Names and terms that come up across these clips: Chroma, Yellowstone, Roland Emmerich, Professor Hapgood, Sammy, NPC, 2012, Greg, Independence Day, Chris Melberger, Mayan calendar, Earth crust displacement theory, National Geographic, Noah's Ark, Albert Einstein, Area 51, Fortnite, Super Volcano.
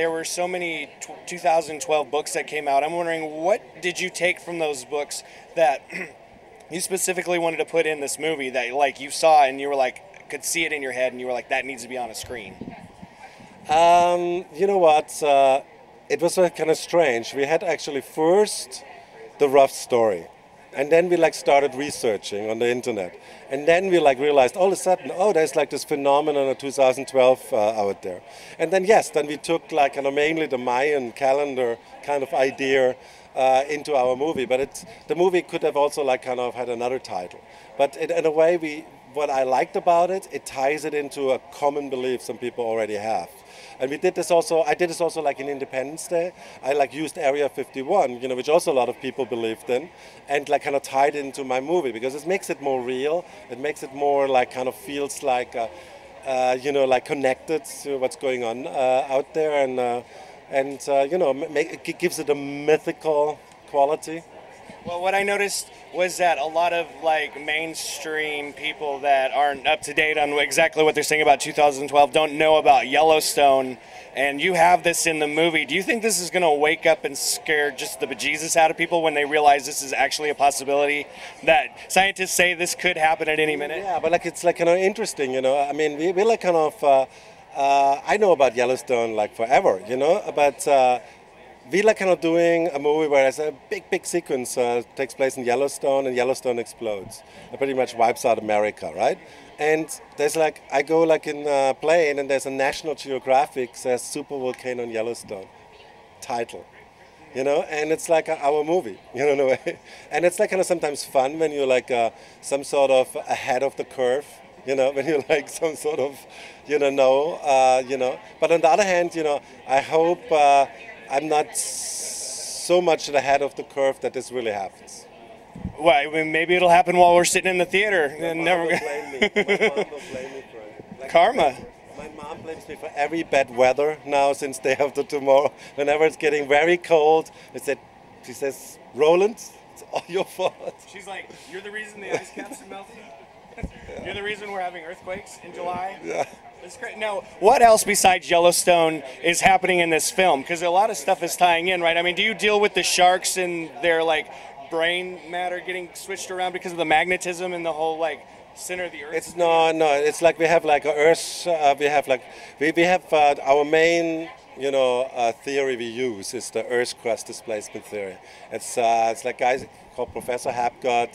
there were so many 2012 books that came out. I'm wondering, what did you take from those books that you specifically wanted to put in this movie that like you saw and you were like, could see it in your head and you were like, that needs to be on a screen? You know what? It was kind of strange. We had actually first the rough story, and then we like started researching on the internet, and then we like realized all of a sudden, oh, there's like this phenomenon of 2012 out there. And then yes, then we took like kind of mainly the Mayan calendar kind of idea into our movie, but it's, the movie could have also like kind of had another title. But it, in a way, what I liked about it, it ties it into a common belief some people already have. And we did this also, I did this also like in Independence Day. I like used Area 51, you know, which also a lot of people believed in, and like kind of tied it into my movie because it makes it more real. It makes it more like kind of feels like, you know, like connected to what's going on out there, and you know, it gives it a mythical quality. Well, what I noticed was that a lot of like mainstream people that aren't up to date on exactly what they're saying about 2012 don't know about Yellowstone, and you have this in the movie. Do you think this is going to wake up and scare just the bejesus out of people when they realize this is actually a possibility, that scientists say this could happen at any minute? Yeah, but like it's like kind of interesting, you know. I mean, we like kind of I know about Yellowstone like forever, you know, but we like kind of doing a movie where there's a big sequence takes place in Yellowstone, and Yellowstone explodes. It pretty much wipes out America, right? And there's like, I go like in a plane, and there's a National Geographic says Super Volcano in Yellowstone title, you know? And it's like our movie, you know, in a way. And it's like kind of sometimes fun when you're like some sort of ahead of the curve, you know, when you're like some sort of, you don't know, you know. But on the other hand, you know, I hope I'm not so much ahead of the curve that this really happens. Well, I mean, maybe it'll happen while we're sitting in the theater. My mom never will blame me. My mom will blame me for it. Like karma. My mom blames me for every bad weather now since day after tomorrow. Whenever it's getting very cold, she says, Roland, it's all your fault. She's like, you're the reason the ice caps are melting. Yeah. You're the reason we're having earthquakes in July. Yeah. It's great. Now, what else besides Yellowstone is happening in this film? Because a lot of stuff is tying in, right? I mean, do you deal with the sharks and their like brain matter getting switched around because of the magnetism and the whole like center of the earth? It's no. It's like we have like a earth. We have our main, you know, theory we use is the Earth crust displacement theory. It's like guys called Professor Hapgood.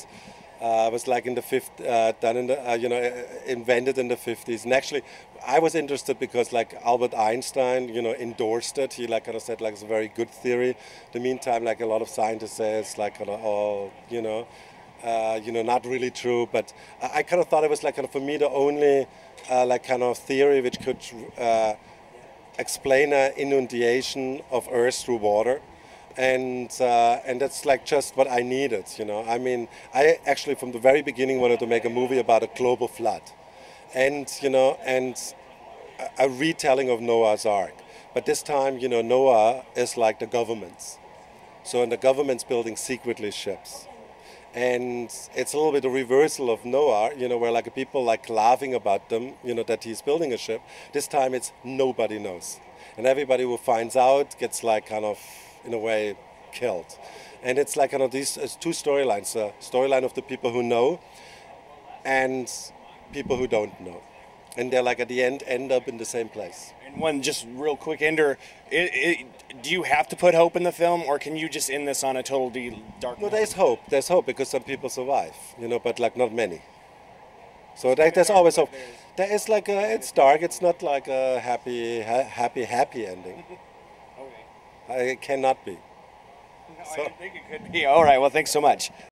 Was like in the invented in the 50s, and actually I was interested because like Albert Einstein, you know, endorsed it. He like kind of said like it's a very good theory. In the meantime, like a lot of scientists say it's like kind of, oh, you know, not really true. But I kind of thought it was like kind of for me the only like kind of theory which could explain an inundation of Earth through water. And that's like just what I needed, you know. I mean, I actually from the very beginning wanted to make a movie about a global flood, and you know, and a retelling of Noah's Ark. But this time, you know, Noah is like the governments, so and the governments building secretly ships, and it's a little bit a reversal of Noah, you know, where like people like laughing about them, you know, that he's building a ship. This time it's nobody knows, and everybody who finds out gets like kind of, in a way, killed. And it's like, you know, these two storylines, the storyline of the people who know and people who don't know. And they're like at the end, end up in the same place. And one just real quick ender, do you have to put hope in the film, or can you just end this on a total dark night? No, there's hope because some people survive, you know, but like not many. So there's always hope. There is like, it's dark, it's not like a happy ending. It cannot be. No, I didn't think it could be. All right, well, thanks so much.